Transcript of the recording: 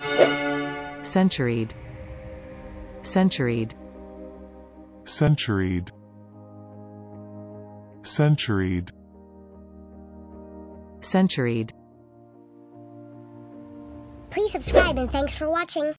Centuried. Centuried. Centuried. Centuried. Centuried. Please subscribe and thanks for watching.